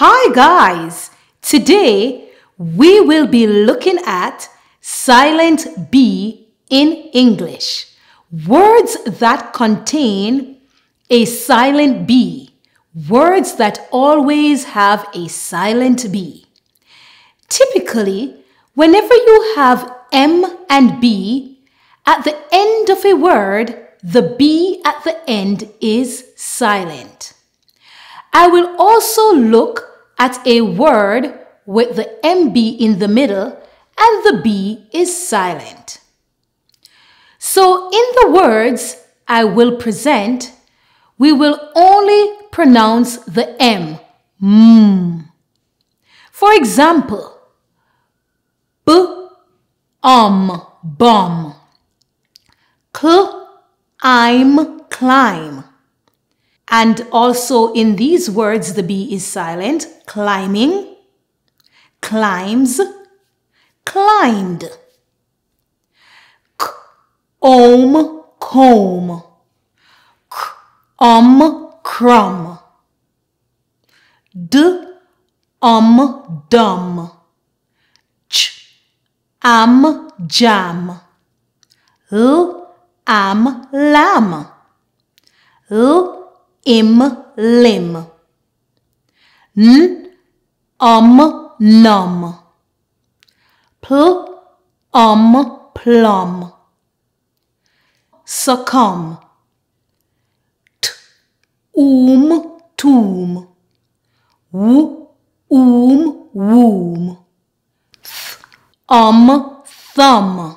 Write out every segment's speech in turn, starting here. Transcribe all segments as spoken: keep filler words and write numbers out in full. Hi guys, today we will be looking at silent B in English. Words that contain a silent B. Words that always have a silent B. Typically, whenever you have M and B, at the end of a word, the B at the end is silent. I will also look at a word with the M B in the middle and the B is silent. So in the words I will present, we will only pronounce the M. Mm. For example, b-um, bomb, cl-im, climb. And also in these words, the B is silent. Climbing, climbs, climbed. C-om, comb. C-om, crumb. D-om, dumb. Ch-am, jam. L-am, lamb. L Im, limb. N, um, numb. Pl, um, plum. Succumb. T, um, tomb. W, um, womb. Th, um, thumb.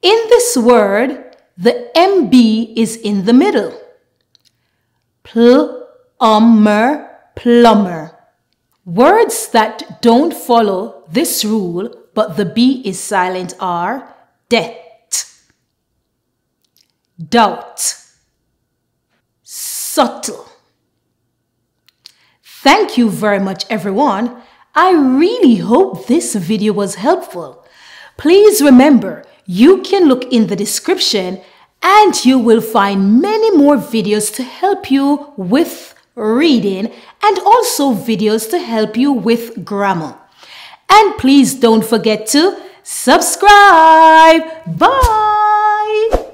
In this word, the M B is in the middle. Plumber, plumber. Words that don't follow this rule but the B is silent are debt, doubt, subtle. Thank you very much everyone. I really hope this video was helpful. Please remember, you can look in the description and you will find many more videos to help you with reading and also videos to help you with grammar. And please don't forget to subscribe. Bye!